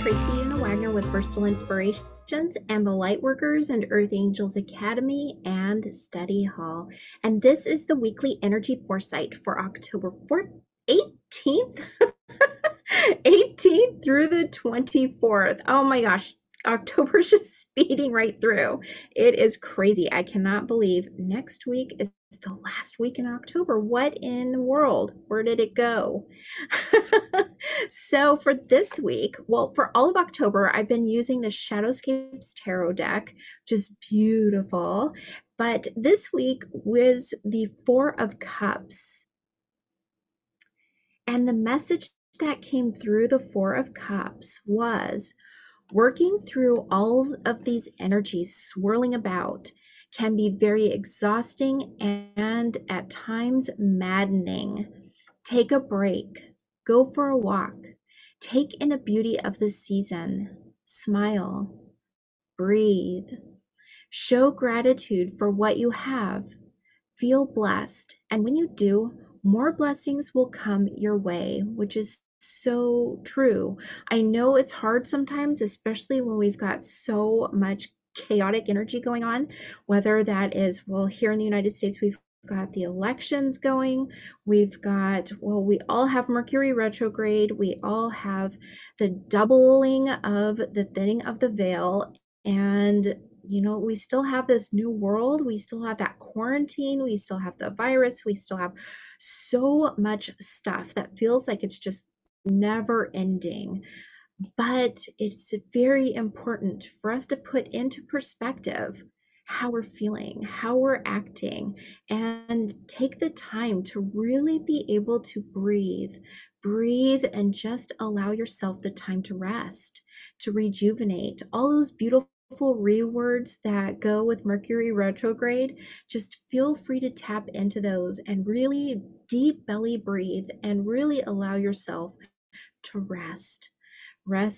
Tracy Una Wagner with Versatile Inspirations and the Lightworkers and Earth Angels Academy and Study Hall. And this is the weekly energy foresight for October 18th through the 24th. Oh my gosh, October's just speeding right through. It is crazy. I cannot believe next week is the last week in October. What in the world? Where did it go? So for this week, well, for all of October, I've been using the Shadowscapes tarot deck, which is beautiful. But this week was the Four of Cups. And the message that came through the Four of Cups was, working through all of these energies swirling about can be very exhausting and at times maddening. Take a break, go for a walk, take in the beauty of the season, smile, breathe, show gratitude for what you have, feel blessed, and when you do, more blessings will come your way, which is so true. I know it's hard sometimes, especially when we've got so much chaotic energy going on, whether that is, well, here in the United States, we've got the elections going, we've got, well, we all have Mercury retrograde, we all have the doubling of the thinning of the veil, and you know, we still have this new world, we still have that quarantine, we still have the virus, we still have so much stuff that feels like it's just never ending. But it's very important for us to put into perspective how we're feeling, how we're acting, and take the time to really be able to breathe and just allow yourself the time to rest, to rejuvenate, all those beautiful rewords that go with Mercury retrograde. Just feel free to tap into those and really deep belly breathe and really allow yourself to rest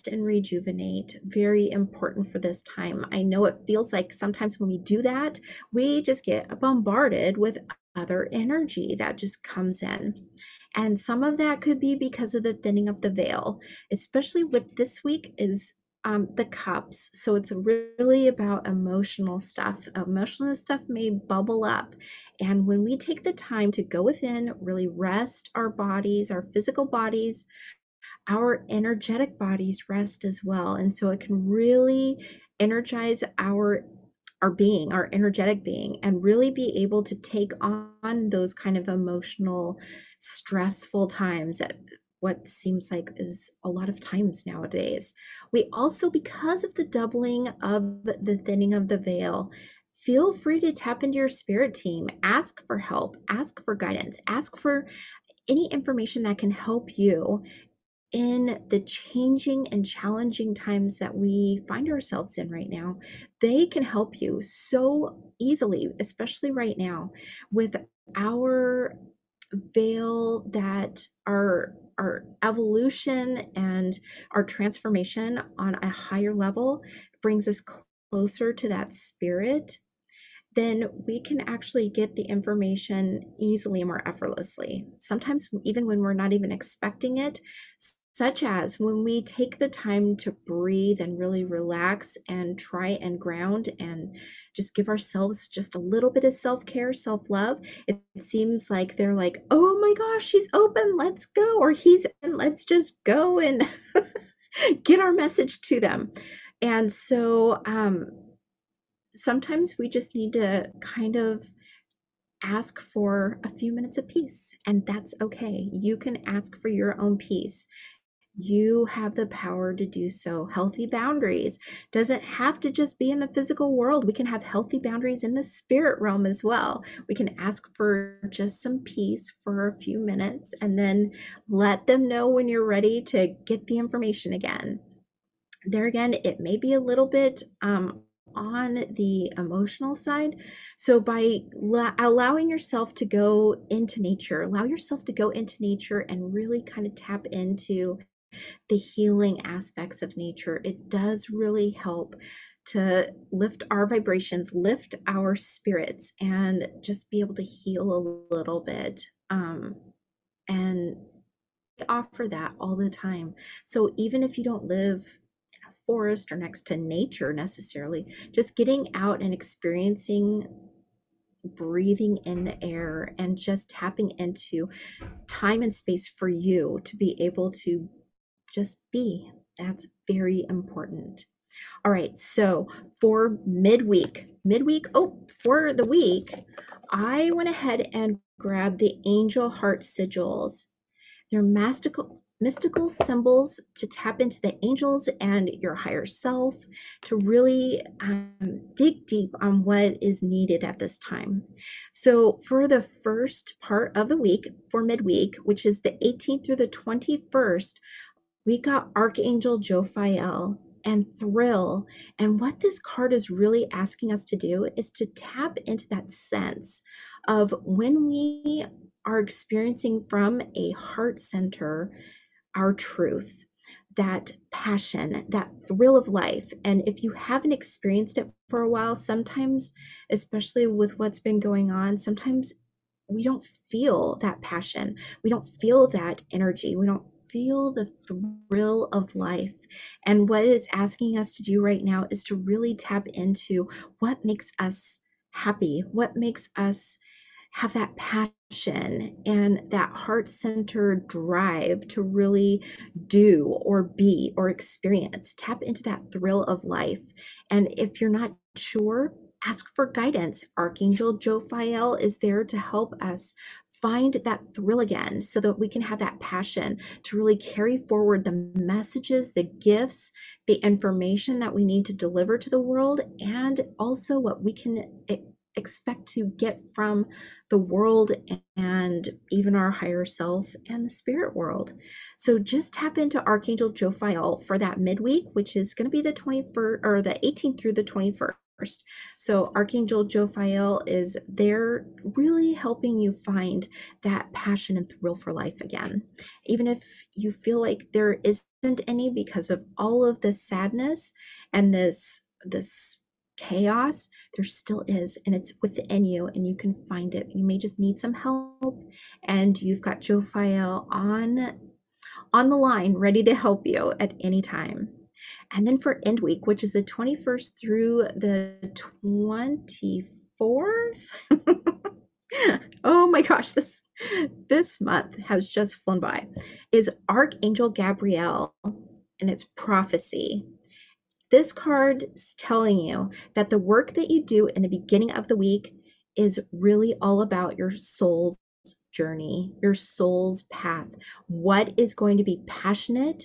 and rejuvenate. Very important for this time. I know it feels like sometimes when we do that, we just get bombarded with other energy that just comes in. And some of that could be because of the thinning of the veil, especially with this week is the cups. So it's really about emotional stuff. Emotional stuff may bubble up. And when we take the time to go within, really rest our bodies, our physical bodies, our energetic bodies rest as well. And so it can really energize our being, our energetic being, and really be able to take on those kind of emotional, stressful times at what seems like is a lot of times nowadays. We also, because of the doubling of the thinning of the veil, feel free to tap into your spirit team, ask for help, ask for guidance, ask for any information that can help you in the changing and challenging times that we find ourselves in right now. They can help you so easily, especially right now with our veil, that our evolution and our transformation on a higher level brings us closer to that spirit. Then we can actually get the information easily and more effortlessly. Sometimes even when we're not even expecting it, such as when we take the time to breathe and really relax and try and ground and just give ourselves just a little bit of self-care, self-love, it seems like they're like, oh my gosh, she's open, let's go, or he's in, let's just go and get our message to them. And so sometimes we just need to kind of ask for a few minutes of peace, and that's okay. You can ask for your own peace. You have the power to do so. Healthy boundaries doesn't have to just be in the physical world. We can have healthy boundaries in the spirit realm as well. We can ask for just some peace for a few minutes and then let them know when you're ready to get the information again. There again, it may be a little bit on the emotional side. So by allowing yourself to go into nature, allow yourself to go into nature and really kind of tap into the healing aspects of nature. It does really help to lift our vibrations, lift our spirits, and just be able to heal a little bit. And we offer that all the time. So even if you don't live forest or next to nature necessarily, just getting out and experiencing, breathing in the air and just tapping into time and space for you to be able to just be. That's very important. All right, so for midweek, for the week, I went ahead and grabbed the angel heart sigils. They're mystical symbols to tap into the angels and your higher self to really dig deep on what is needed at this time. So for the first part of the week, for midweek, which is the 18th through the 21st, we got Archangel Jophiel and Thrill. And what this card is really asking us to do is to tap into that sense of when we are experiencing from a heart center our truth, that passion, that thrill of life. And if you haven't experienced it for a while, sometimes, especially with what's been going on, sometimes we don't feel that passion. We don't feel that energy. We don't feel the thrill of life. And what it's asking us to do right now is to really tap into what makes us happy, what makes us have that passion and that heart-centered drive to really do or be or experience. Tap into that thrill of life. And if you're not sure, ask for guidance. Archangel Jophiel is there to help us find that thrill again so that we can have that passion to really carry forward the messages, the gifts, the information that we need to deliver to the world, and also what we can expect to get from the world and even our higher self and the spirit world. So just tap into Archangel Jophiel for that midweek, which is going to be the 21st or the 18th through the 21st. So Archangel Jophiel is there really helping you find that passion and thrill for life again. Even if you feel like there isn't any because of all of this sadness and this chaos, there still is, and it's within you and you can find it. You may just need some help, and you've got Jophiel on the line ready to help you at any time. And then for end week, which is the 21st through the 24th, oh my gosh, this month has just flown by, is Archangel Gabriel and its prophecy. This card is telling you that the work that you do in the beginning of the week is really all about your soul's journey, your soul's path. What is going to be passionate?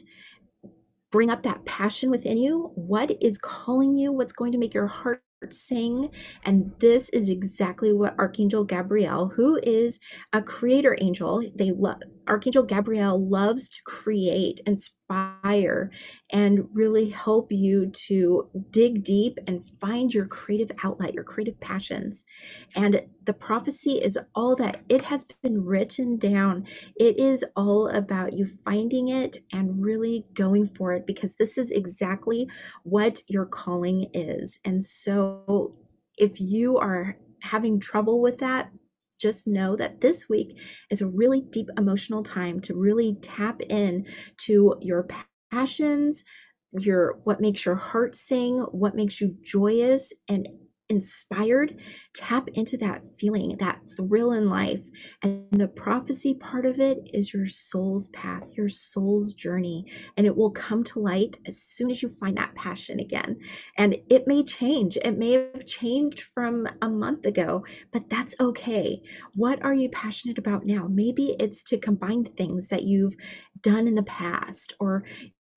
Bring up that passion within you. What is calling you? What's going to make your heart sing? And this is exactly what Archangel Gabriel, who is a creator angel, Archangel Gabriel loves to create, inspire, and really help you to dig deep and find your creative outlet, your creative passions. And the prophecy is all that. It has been written down. It is all about you finding it and really going for it, because this is exactly what your calling is. And so if you are having trouble with that, just know that this week is a really deep emotional time to really tap in to your passions, what makes your heart sing, what makes you joyous and inspired. Tap into that feeling, that thrill in life. And the prophecy part of it is your soul's path, your soul's journey, and it will come to light as soon as you find that passion again. And it may change. It may have changed from a month ago, but that's okay. What are you passionate about now? Maybe it's to combine things that you've done in the past, or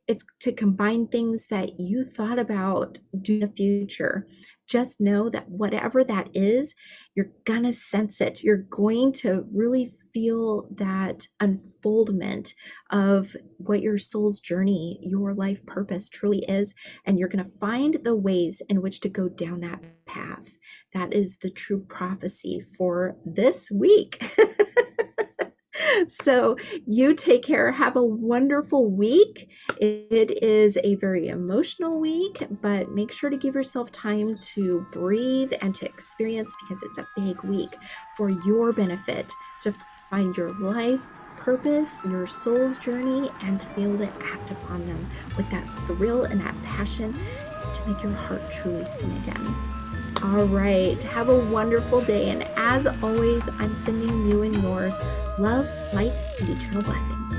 it's to combine things that you thought about doing in the future. Just know that whatever that is, you're going to sense it. You're going to really feel that unfoldment of what your soul's journey, your life purpose truly is. And you're going to find the ways in which to go down that path. That is the true prophecy for this week. So you take care. Have a wonderful week. It is a very emotional week, but make sure to give yourself time to breathe and to experience, because it's a big week for your benefit to find your life purpose, your soul's journey, and to be able to act upon them with that thrill and that passion to make your heart truly sing again. All right, have a wonderful day, and as always, I'm sending you and yours love, light, and eternal blessings.